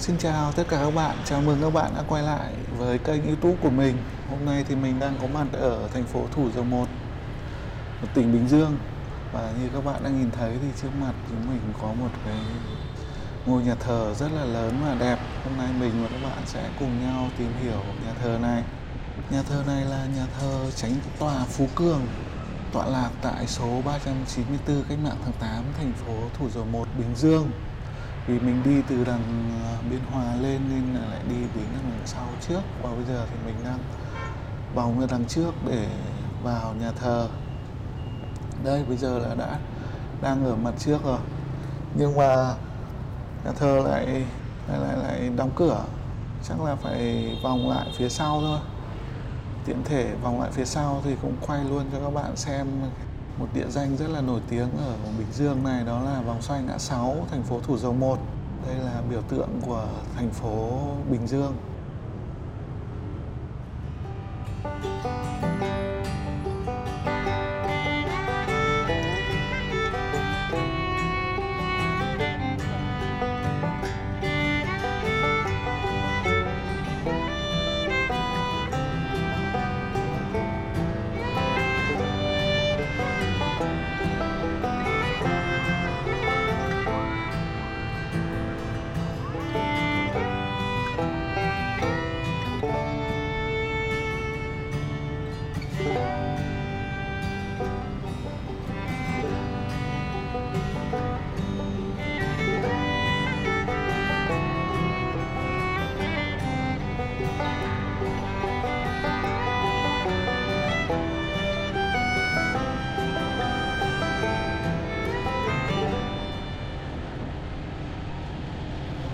Xin chào tất cả các bạn, chào mừng các bạn đã quay lại với kênh YouTube của mình. Hôm nay thì mình đang có mặt ở thành phố Thủ Dầu Một, tỉnh Bình Dương. Và như các bạn đang nhìn thấy thì trước mặt chúng mình có một cái ngôi nhà thờ rất là lớn và đẹp. Hôm nay mình và các bạn sẽ cùng nhau tìm hiểu nhà thờ này. Nhà thờ này là nhà thờ Chánh Tòa Phú Cường, tọa lạc tại số 394 Cách Mạng Tháng 8, thành phố Thủ Dầu Một, Bình Dương. Vì mình đi từ đằng Biên Hòa lên nên lại đi đến đằng sau trước. Và bây giờ thì mình đang vòng ra đằng trước để vào nhà thờ. Đây, bây giờ là đã đang ở mặt trước rồi. Nhưng mà nhà thờ lại đóng cửa. Chắc là phải vòng lại phía sau thôi. Tiện thể vòng lại phía sau thì cũng quay luôn cho các bạn xem một địa danh rất là nổi tiếng ở Bình Dương này, đó là vòng xoay ngã 6, thành phố Thủ Dầu Một. Đây là biểu tượng của thành phố Bình Dương.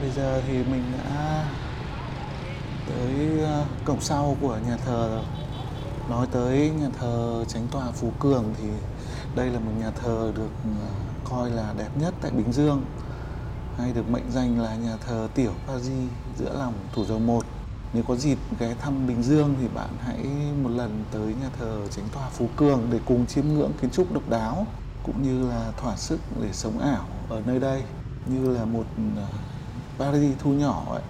Bây giờ thì mình đã tới cổng sau của nhà thờ rồi. Nói tới nhà thờ Chánh Tòa Phú Cường thì đây là một nhà thờ được coi là đẹp nhất tại Bình Dương, hay được mệnh danh là nhà thờ tiểu Paris giữa lòng Thủ Dầu Một. Nếu có dịp ghé thăm Bình Dương thì bạn hãy một lần tới nhà thờ Chánh Tòa Phú Cường để cùng chiêm ngưỡng kiến trúc độc đáo cũng như là thỏa sức để sống ảo ở nơi đây như là một Paris thu nhỏ ấy.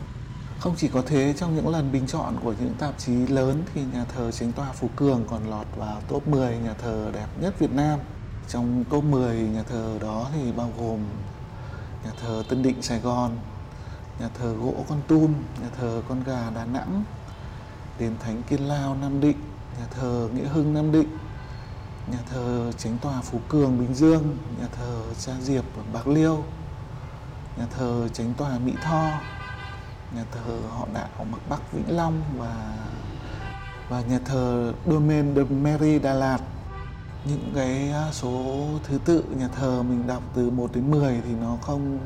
Không chỉ có thế, trong những lần bình chọn của những tạp chí lớn thì nhà thờ Chánh Tòa Phú Cường còn lọt vào top 10 nhà thờ đẹp nhất Việt Nam. Trong top 10 nhà thờ đó thì bao gồm nhà thờ Tân Định Sài Gòn, nhà thờ Gỗ Kon Tum, nhà thờ Con Gà Đà Nẵng, Đền Thánh Kiên Lao Nam Định, nhà thờ Nghĩa Hưng Nam Định, nhà thờ Chánh Tòa Phú Cường Bình Dương, nhà thờ Cha Diệp ở Bạc Liêu, nhà thờ Chánh Tòa Mỹ Tho, nhà thờ Họ Đạo Mặc Bắc Vĩnh Long và nhà thờ Domaine de Marie Đà Lạt. Những cái số thứ tự nhà thờ mình đọc từ 1 đến 10 thì nó không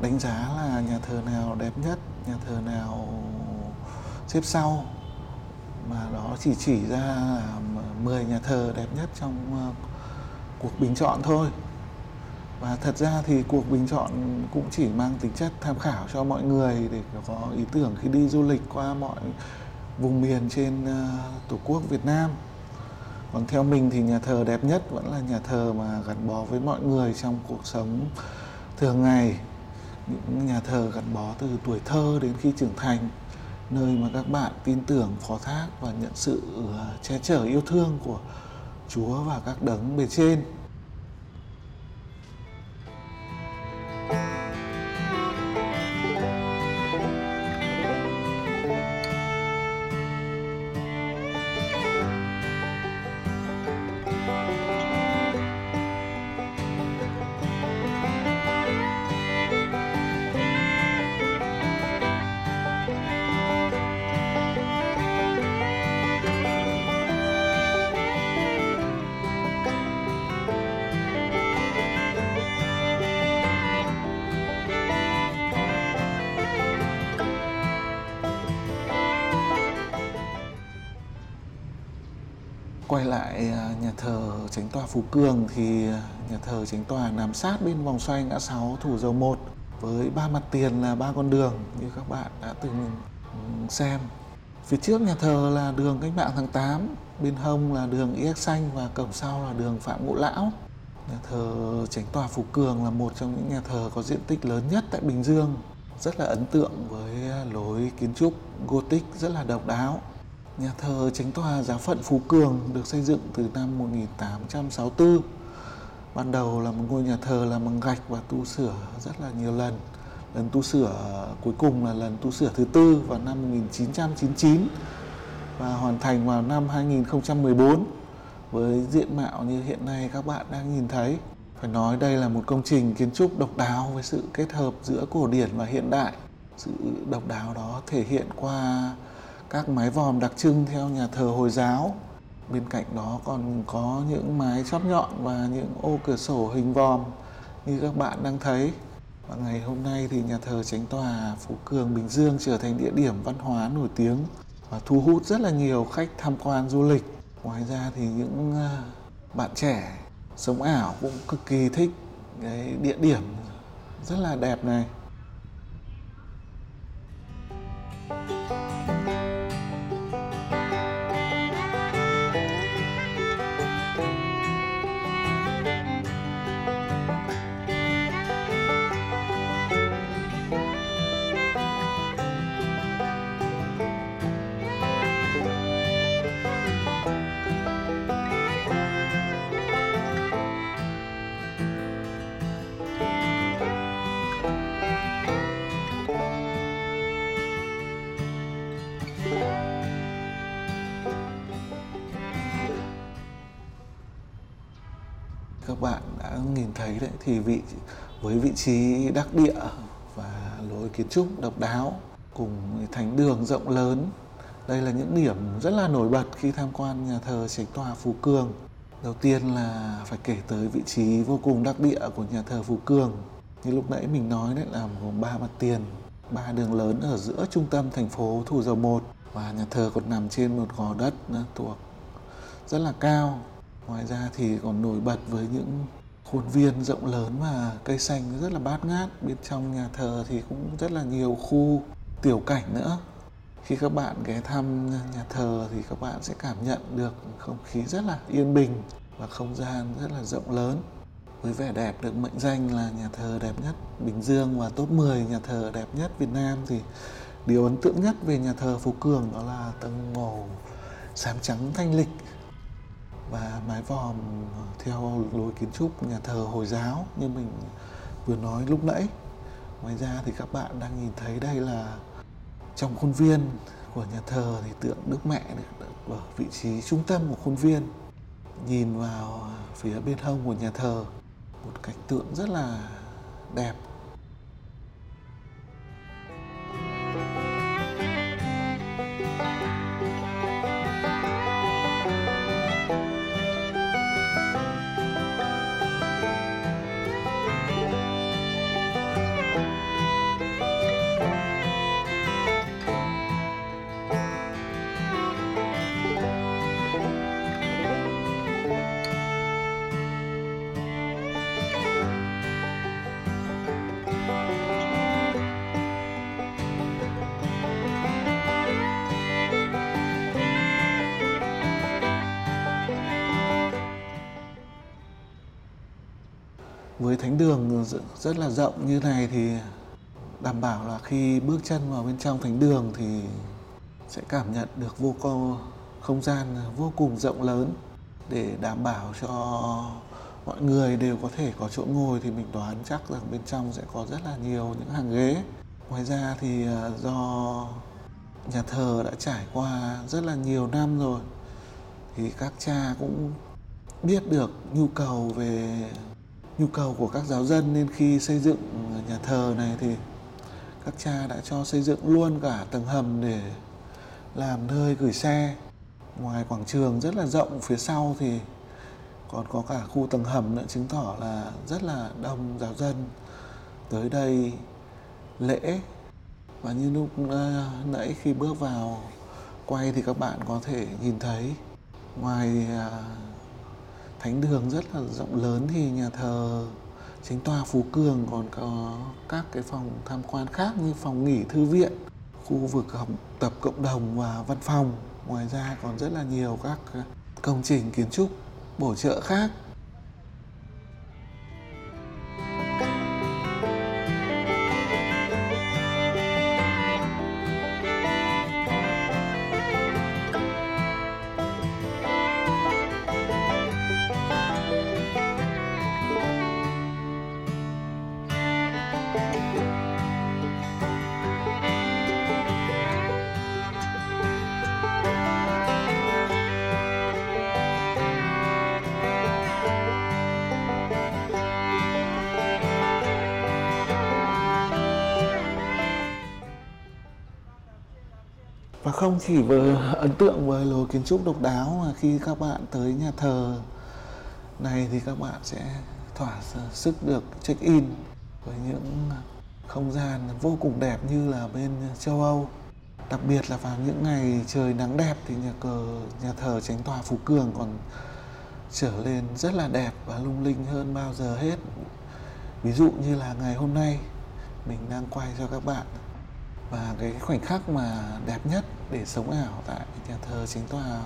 đánh giá là nhà thờ nào đẹp nhất, nhà thờ nào xếp sau, mà nó chỉ ra là 10 nhà thờ đẹp nhất trong cuộc bình chọn thôi. Và thật ra thì cuộc bình chọn cũng chỉ mang tính chất tham khảo cho mọi người để có ý tưởng khi đi du lịch qua mọi vùng miền trên Tổ quốc Việt Nam. Còn theo mình thì nhà thờ đẹp nhất vẫn là nhà thờ mà gắn bó với mọi người trong cuộc sống thường ngày. Những nhà thờ gắn bó từ tuổi thơ đến khi trưởng thành, nơi mà các bạn tin tưởng, phó thác và nhận sự che chở yêu thương của Chúa và các đấng bề trên. Quay lại nhà thờ Chánh Tòa Phú Cường thì nhà thờ Chánh Tòa nằm sát bên vòng xoay ngã 6 Thủ Dầu Một với 3 mặt tiền là 3 con đường như các bạn đã từng xem. Phía trước nhà thờ là đường Cách Mạng Tháng 8, bên hông là đường Y Ếch Xanh và cổng sau là đường Phạm Ngũ Lão. Nhà thờ Chánh Tòa Phú Cường là một trong những nhà thờ có diện tích lớn nhất tại Bình Dương rất là ấn tượng với lối kiến trúc Gothic rất là độc đáo. Nhà thờ Chánh Tòa Giáo phận Phú Cường được xây dựng từ năm 1864. Ban đầu là một ngôi nhà thờ làm bằng gạch và tu sửa rất là nhiều lần. Lần tu sửa cuối cùng là lần tu sửa thứ tư vào năm 1999 và hoàn thành vào năm 2014 với diện mạo như hiện nay các bạn đang nhìn thấy. Phải nói đây là một công trình kiến trúc độc đáo với sự kết hợp giữa cổ điển và hiện đại. Sự độc đáo đó thể hiện qua các mái vòm đặc trưng theo nhà thờ Hồi giáo. Bên cạnh đó còn có những mái chóp nhọn và những ô cửa sổ hình vòm như các bạn đang thấy. Và ngày hôm nay thì nhà thờ Chánh Tòa Phú Cường Bình Dương trở thành địa điểm văn hóa nổi tiếng và thu hút rất là nhiều khách tham quan du lịch. Ngoài ra thì những bạn trẻ sống ảo cũng cực kỳ thích cái địa điểm rất là đẹp này. Các bạn đã nhìn thấy đấy, thì với vị trí đắc địa và lối kiến trúc độc đáo cùng thánh đường rộng lớn, đây là những điểm rất là nổi bật khi tham quan nhà thờ Chánh Tòa Phú Cường. Đầu tiên là phải kể tới vị trí vô cùng đắc địa của nhà thờ Phú Cường. Như lúc nãy mình nói đấy, là gồm 3 mặt tiền, 3 đường lớn ở giữa trung tâm thành phố Thủ Dầu Một, và nhà thờ còn nằm trên một gò đất thuộc rất là cao. Ngoài ra thì còn nổi bật với những khuôn viên rộng lớn và cây xanh rất là bát ngát. Bên trong nhà thờ thì cũng rất là nhiều khu tiểu cảnh nữa. Khi các bạn ghé thăm nhà thờ thì các bạn sẽ cảm nhận được không khí rất là yên bình và không gian rất là rộng lớn. Với vẻ đẹp được mệnh danh là nhà thờ đẹp nhất Bình Dương và top 10 nhà thờ đẹp nhất Việt Nam, thì điều ấn tượng nhất về nhà thờ Phú Cường đó là tông màu xám trắng thanh lịch và mái vòm theo lối kiến trúc nhà thờ Hồi giáo như mình vừa nói lúc nãy. Ngoài ra thì các bạn đang nhìn thấy đây là trong khuôn viên của nhà thờ thì tượng Đức Mẹ ở vị trí trung tâm của khuôn viên. Nhìn vào phía bên hông của nhà thờ, một cảnh tượng rất là đẹp. Với thánh đường rất là rộng như này thì đảm bảo là khi bước chân vào bên trong thánh đường thì sẽ cảm nhận được không gian vô cùng rộng lớn. Để đảm bảo cho mọi người đều có thể có chỗ ngồi thì mình đoán chắc rằng bên trong sẽ có rất là nhiều những hàng ghế. Ngoài ra thì do nhà thờ đã trải qua rất là nhiều năm rồi thì các cha cũng biết được nhu cầu của các giáo dân, nên khi xây dựng nhà thờ này thì các cha đã cho xây dựng luôn cả tầng hầm để làm nơi gửi xe. Ngoài quảng trường rất là rộng phía sau thì còn có cả khu tầng hầm nữa, chứng tỏ là rất là đông giáo dân tới đây lễ. Và như lúc nãy khi bước vào quay thì các bạn có thể nhìn thấy ngoài thánh đường rất là rộng lớn thì nhà thờ Chánh Tòa Phú Cường còn có các cái phòng tham quan khác như phòng nghỉ, thư viện, khu vực học tập cộng đồng và văn phòng. Ngoài ra còn rất là nhiều các công trình kiến trúc bổ trợ khác. Và không chỉ với ấn tượng với lối kiến trúc độc đáo mà khi các bạn tới nhà thờ này thì các bạn sẽ thỏa sức được check-in với những không gian vô cùng đẹp như là bên châu Âu. Đặc biệt là vào những ngày trời nắng đẹp thì nhà thờ Chánh Tòa Phú Cường còn trở lên rất là đẹp và lung linh hơn bao giờ hết. Ví dụ như là ngày hôm nay mình đang quay cho các bạn. Và cái khoảnh khắc mà đẹp nhất để sống ảo tại nhà thờ Chánh Tòa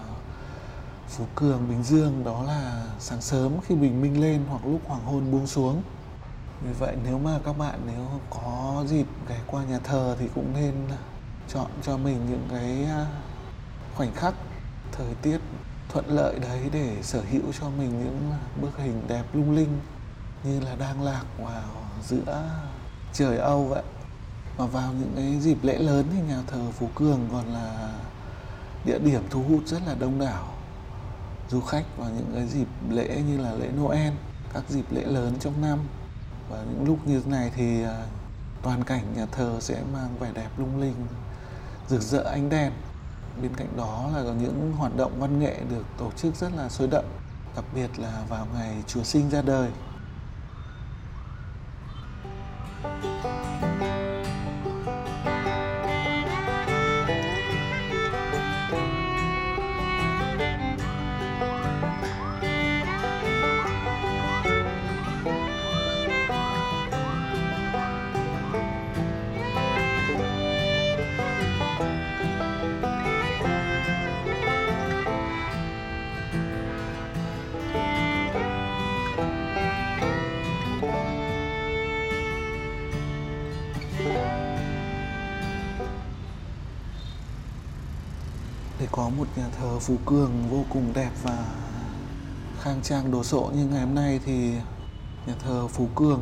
Phú Cường, Bình Dương đó là sáng sớm khi bình minh lên hoặc lúc hoàng hôn buông xuống. Vì vậy nếu các bạn có dịp ghé qua nhà thờ thì cũng nên chọn cho mình những cái khoảnh khắc thời tiết thuận lợi đấy để sở hữu cho mình những bức hình đẹp lung linh như là đang lạc vào giữa trời Âu vậy. Và vào những cái dịp lễ lớn thì nhà thờ Phú Cường còn là địa điểm thu hút rất là đông đảo du khách vào những cái dịp lễ như là lễ Noel, các dịp lễ lớn trong năm. Và những lúc như thế này thì toàn cảnh nhà thờ sẽ mang vẻ đẹp lung linh, rực rỡ ánh đèn. Bên cạnh đó là có những hoạt động văn nghệ được tổ chức rất là sôi động, đặc biệt là vào ngày Chúa Sinh ra đời. Có một nhà thờ Phú Cường vô cùng đẹp và khang trang đồ sộ như ngày hôm nay thì nhà thờ Phú Cường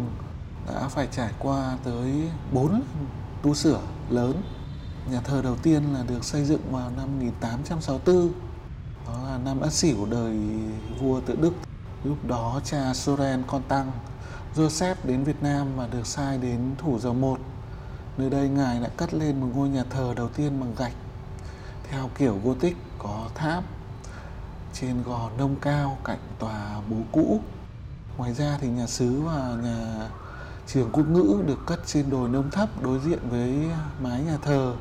đã phải trải qua tới 4 tu sửa lớn. Nhà thờ đầu tiên là được xây dựng vào năm 1864, đó là năm Ất Sửu đời vua Tự Đức. Lúc đó cha Sorel Constant Joseph đến Việt Nam và được sai đến Thủ Dầu Một. Nơi đây ngài đã cất lên một ngôi nhà thờ đầu tiên bằng gạch theo kiểu Gothic, có tháp trên gò nông cao cạnh tòa bố cũ. Ngoài ra thì nhà xứ và nhà trường quốc ngữ được cất trên đồi nông thấp đối diện với mái nhà thờ,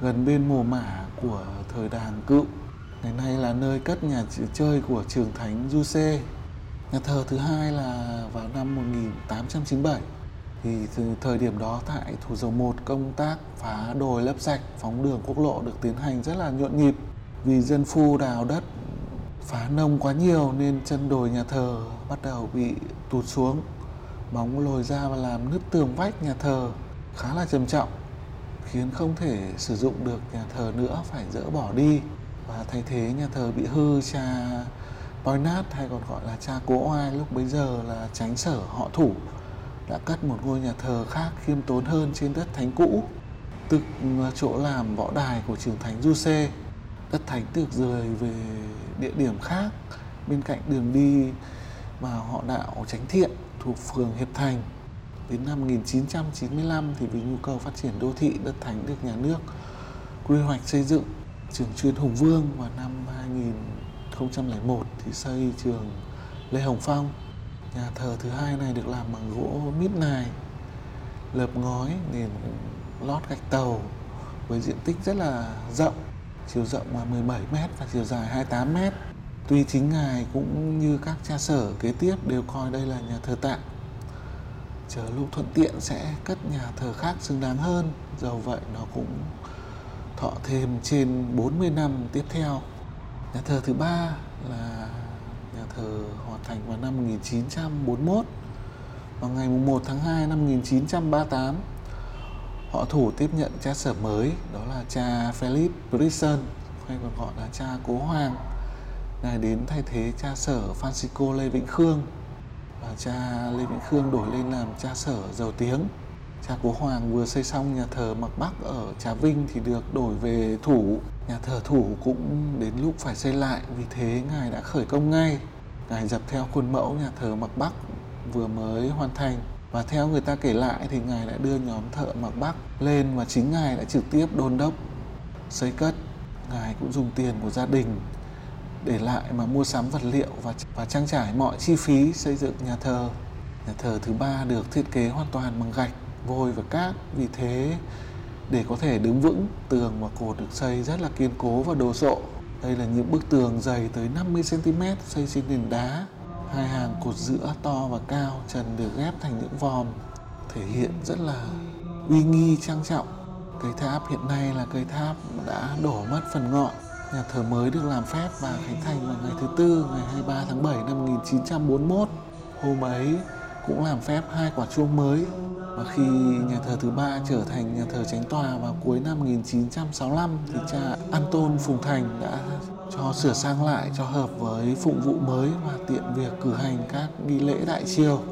gần bên mồ mả của thời Đàng Cựu. Ngày nay là nơi cất nhà chơi của trường thánh Giuse. Nhà thờ thứ hai là vào năm 1897. Thì từ thời điểm đó tại Thủ Dầu Một, công tác phá đồi lấp sạch phóng đường quốc lộ được tiến hành rất là nhộn nhịp. Vì dân phu đào đất phá nông quá nhiều nên chân đồi nhà thờ bắt đầu bị tụt xuống, móng lồi ra và làm nứt tường vách nhà thờ khá là trầm trọng, khiến không thể sử dụng được nhà thờ nữa, phải dỡ bỏ đi và thay thế nhà thờ bị hư cha Poinat, hay còn gọi là cha Cố Oai, lúc bấy giờ là chánh sở họ Thủ, đã cất một ngôi nhà thờ khác khiêm tốn hơn trên đất thánh cũ, tức chỗ làm võ đài của trường thánh Giuse. Đất thánh được rời về địa điểm khác bên cạnh đường đi mà họ đạo Chánh Thiện thuộc phường Hiệp Thành. Đến năm 1995 thì vì nhu cầu phát triển đô thị, đất thánh được nhà nước quy hoạch xây dựng trường chuyên Hùng Vương, và năm 2001 thì xây trường Lê Hồng Phong. Nhà thờ thứ hai này được làm bằng gỗ mít nài, lợp ngói, nền lót gạch tàu với diện tích rất là rộng, chiều rộng là 17 m và chiều dài 28 m. Tuy chính ngài cũng như các cha sở kế tiếp đều coi đây là nhà thờ tạm, chờ lúc thuận tiện sẽ cất nhà thờ khác xứng đáng hơn. Dầu vậy nó cũng thọ thêm trên 40 năm tiếp theo. Nhà thờ thứ ba là nhà thờ Họ Thành vào năm 1941. Vào ngày 1 tháng 2 năm 1938, họ Thủ tiếp nhận cha sở mới, đó là cha Philip Brisson, hay còn gọi là cha Cố Hoàng. Ngài đến thay thế cha sở Francisco Lê Vĩnh Khương, và cha Lê Vĩnh Khương đổi lên làm cha sở Dầu Tiếng. Cha Cố Hoàng vừa xây xong nhà thờ Mặc Bắc ở Trà Vinh thì được đổi về Thủ. Nhà thờ Thủ cũng đến lúc phải xây lại, vì thế ngài đã khởi công ngay. Ngài dập theo khuôn mẫu nhà thờ Mặc Bắc vừa mới hoàn thành, và theo người ta kể lại thì ngài đã đưa nhóm thợ Mặc Bắc lên, và chính ngài đã trực tiếp đôn đốc xây cất. Ngài cũng dùng tiền của gia đình để lại mà mua sắm vật liệu và trang trải mọi chi phí xây dựng nhà thờ. Nhà thờ thứ ba được thiết kế hoàn toàn bằng gạch, vôi và cát. Vì thế, để có thể đứng vững, tường và cột được xây rất là kiên cố và đồ sộ. Đây là những bức tường dày tới 50cm xây trên nền đá. Hai hàng cột giữa to và cao, trần được ghép thành những vòm, thể hiện rất là uy nghi trang trọng. Cây tháp hiện nay là cây tháp đã đổ mất phần ngọn. Nhà thờ mới được làm phép và khánh thành vào ngày thứ Tư, ngày 23 tháng 7 năm 1941. Hôm ấy cũng làm phép hai quả chuông mới. Và khi nhà thờ thứ ba trở thành nhà thờ Chánh Tòa vào cuối năm 1965 thì cha Anton Phùng Thành đã cho sửa sang lại cho hợp với phụng vụ mới và tiện việc cử hành các nghi lễ đại triều.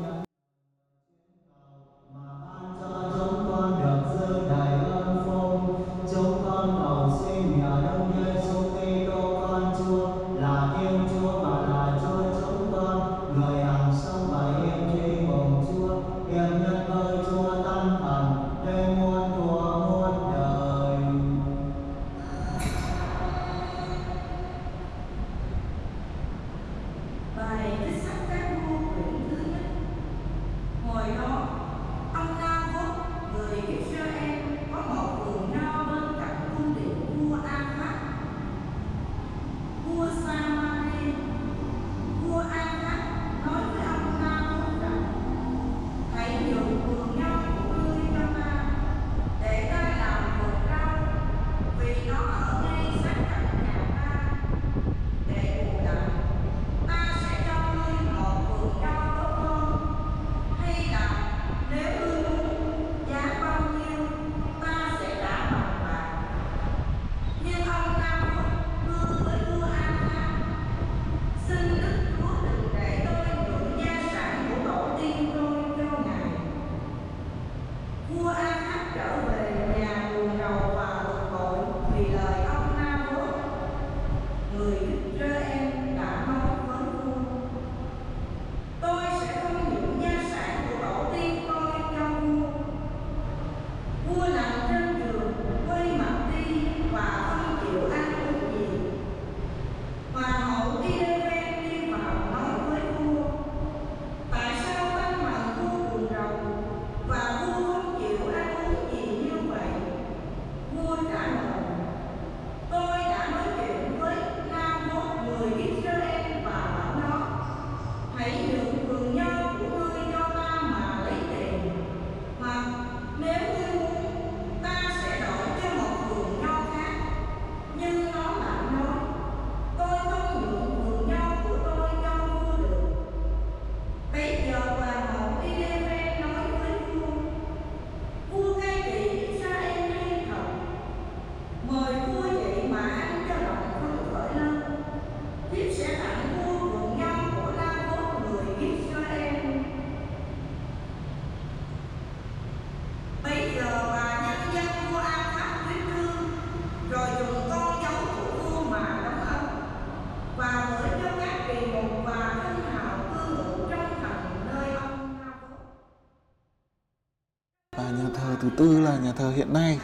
Tư là nhà thờ hiện nay.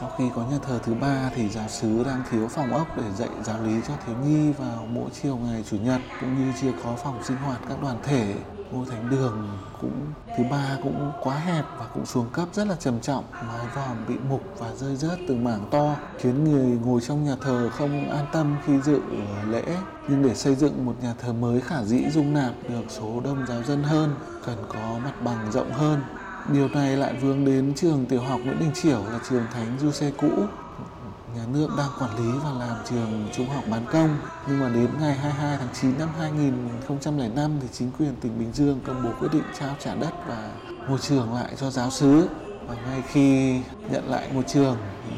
Sau khi có nhà thờ thứ ba thì giáo xứ đang thiếu phòng ốc để dạy giáo lý cho thiếu nhi vào mỗi chiều ngày chủ nhật, cũng như chưa có phòng sinh hoạt các đoàn thể. Ngôi thánh đường thứ ba cũng quá hẹp và cũng xuống cấp rất là trầm trọng, mái vòm bị mục và rơi rớt từng mảng to, khiến người ngồi trong nhà thờ không an tâm khi dự lễ. Nhưng để xây dựng một nhà thờ mới khả dĩ dung nạp được số đông giáo dân hơn, cần có mặt bằng rộng hơn. Điều này lại vướng đến trường tiểu học Nguyễn Đình Chiểu là trường Thánh Giuse cũ. Nhà nước đang quản lý và làm trường trung học bán công. Nhưng mà đến ngày 22 tháng 9 năm 2005 thì chính quyền tỉnh Bình Dương công bố quyết định trao trả đất và ngôi trường lại cho giáo xứ. Và ngay khi nhận lại ngôi trường thì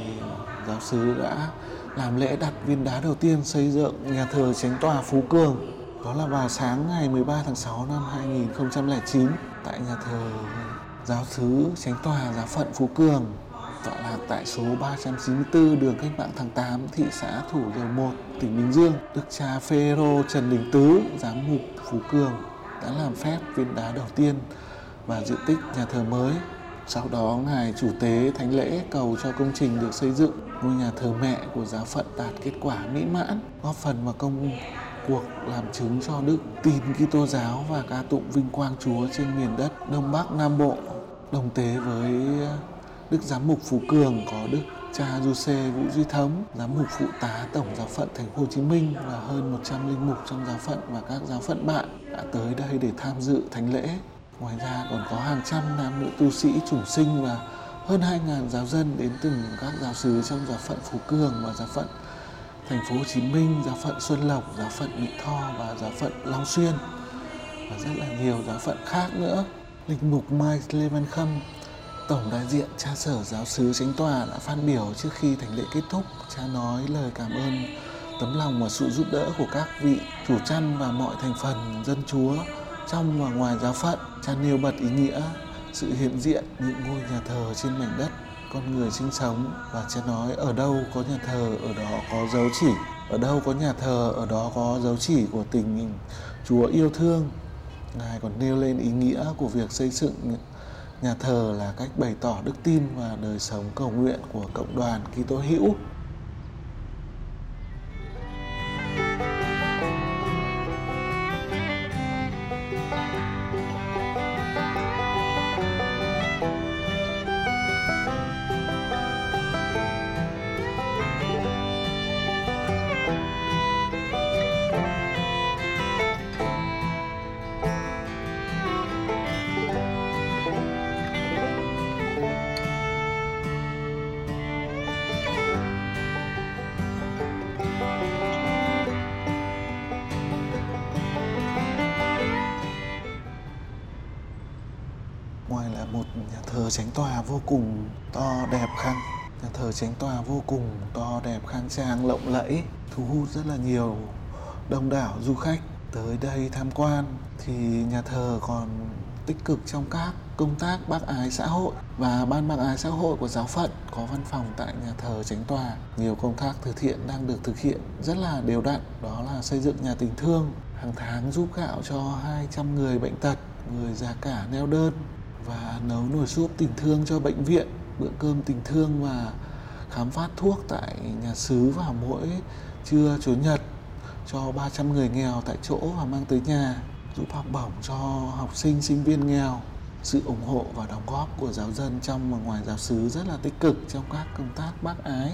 giáo xứ đã làm lễ đặt viên đá đầu tiên xây dựng nhà thờ Chánh Tòa Phú Cường. Đó là vào sáng ngày 13 tháng 6 năm 2009 tại nhà thờ giáo xứ Chánh Tòa giáo phận Phú Cường, tọa lạc tại số 394 đường Cách Mạng Tháng 8, thị xã Thủ Dầu Một, tỉnh Bình Dương. Đức cha Phê Trần Đình Tứ, giám mục Phú Cường, đã làm phép viên đá đầu tiên và diện tích nhà thờ mới. Sau đó Ngài chủ tế thánh lễ cầu cho công trình được xây dựng ngôi nhà thờ mẹ của giáo phận đạt kết quả mỹ mãn, góp phần vào công cuộc làm chứng cho đức tin Kitô giáo và ca tụng vinh quang Chúa trên miền đất Đông Bắc Nam Bộ. Đồng tế với Đức Giám mục Phú Cường có Đức Cha Giuse Vũ Duy Thống, Giám mục phụ tá Tổng giáo phận Thành phố Hồ Chí Minh và hơn 100 linh mục trong giáo phận và các giáo phận bạn đã tới đây để tham dự thánh lễ. Ngoài ra còn có hàng trăm nam nữ tu sĩ chủng sinh và hơn 2.000 giáo dân đến từng các giáo xứ trong giáo phận Phú Cường và giáo phận Thành phố Hồ Chí Minh, giáo phận Xuân Lộc, giáo phận Mỹ Tho và giáo phận Long Xuyên và rất là nhiều giáo phận khác nữa. Linh mục Mai Lê Văn Khâm, Tổng đại diện cha sở giáo xứ Chánh Tòa đã phát biểu trước khi thánh lễ kết thúc. Cha nói lời cảm ơn tấm lòng và sự giúp đỡ của các vị chủ chăn và mọi thành phần dân Chúa trong và ngoài giáo phận. Cha nêu bật ý nghĩa sự hiện diện những ngôi nhà thờ trên mảnh đất con người sinh sống, và cha nói ở đâu có nhà thờ ở đó có dấu chỉ, ở đâu có nhà thờ ở đó có dấu chỉ của tình Chúa yêu thương. Ngài còn nêu lên ý nghĩa của việc xây dựng nhà thờ là cách bày tỏ đức tin và đời sống cầu nguyện của cộng đoàn Kitô hữu. Ngoài là một nhà thờ Chánh Tòa vô cùng to đẹp khang, nhà thờ Chánh Tòa vô cùng to đẹp khang trang lộng lẫy, thu hút rất là nhiều đông đảo du khách tới đây tham quan, thì nhà thờ còn tích cực trong các công tác bác ái xã hội và ban bác ái xã hội của giáo phận có văn phòng tại nhà thờ Chánh Tòa. Nhiều công tác từ thiện đang được thực hiện rất là đều đặn, đó là xây dựng nhà tình thương, hàng tháng giúp gạo cho 200 người bệnh tật, người già cả neo đơn, và nấu nồi súp tình thương cho bệnh viện, bữa cơm tình thương và khám phát thuốc tại nhà xứ vào mỗi trưa Chủ nhật cho 300 người nghèo tại chỗ và mang tới nhà, giúp học bổng cho học sinh, sinh viên nghèo. Sự ủng hộ và đóng góp của giáo dân trong và ngoài giáo xứ rất là tích cực trong các công tác bác ái.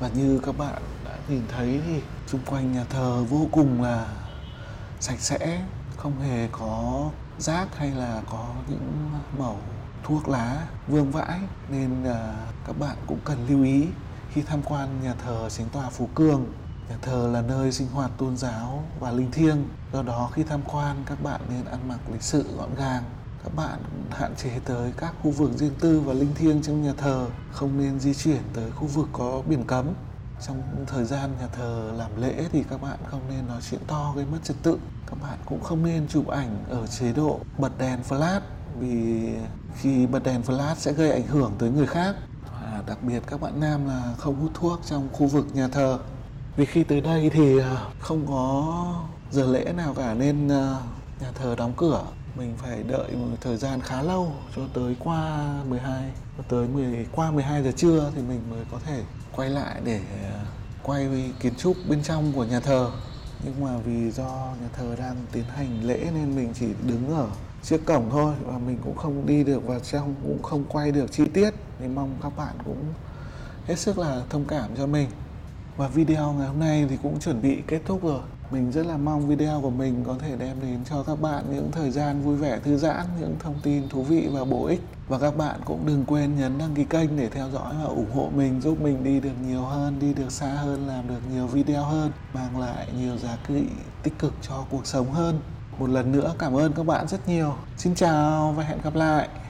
Và như các bạn đã nhìn thấy thì xung quanh nhà thờ vô cùng là sạch sẽ, không hề có rác hay là có những mẩu thuốc lá vương vãi, nên các bạn cũng cần lưu ý khi tham quan nhà thờ Chánh Tòa Phú Cường. Nhà thờ là nơi sinh hoạt tôn giáo và linh thiêng, do đó khi tham quan các bạn nên ăn mặc lịch sự gọn gàng. Các bạn hạn chế tới các khu vực riêng tư và linh thiêng trong nhà thờ, không nên di chuyển tới khu vực có biển cấm. Trong thời gian nhà thờ làm lễ thì các bạn không nên nói chuyện to gây mất trật tự. Các bạn cũng không nên chụp ảnh ở chế độ bật đèn flash, vì khi bật đèn flash sẽ gây ảnh hưởng tới người khác. Và đặc biệt các bạn nam là không hút thuốc trong khu vực nhà thờ. Vì khi tới đây thì không có giờ lễ nào cả nên nhà thờ đóng cửa. Mình phải đợi một thời gian khá lâu cho tới qua 12 giờ trưa thì mình mới có thể quay lại để quay kiến trúc bên trong của nhà thờ. Nhưng mà vì do nhà thờ đang tiến hành lễ nên mình chỉ đứng ở trước cổng thôi, và mình cũng không đi được vào trong, cũng không quay được chi tiết, nên mong các bạn cũng hết sức là thông cảm cho mình. Và video ngày hôm nay thì cũng chuẩn bị kết thúc rồi. Mình rất là mong video của mình có thể đem đến cho các bạn những thời gian vui vẻ thư giãn, những thông tin thú vị và bổ ích. Và các bạn cũng đừng quên nhấn đăng ký kênh để theo dõi và ủng hộ mình, giúp mình đi được nhiều hơn, đi được xa hơn, làm được nhiều video hơn, mang lại nhiều giá trị tích cực cho cuộc sống hơn. Một lần nữa cảm ơn các bạn rất nhiều. Xin chào và hẹn gặp lại.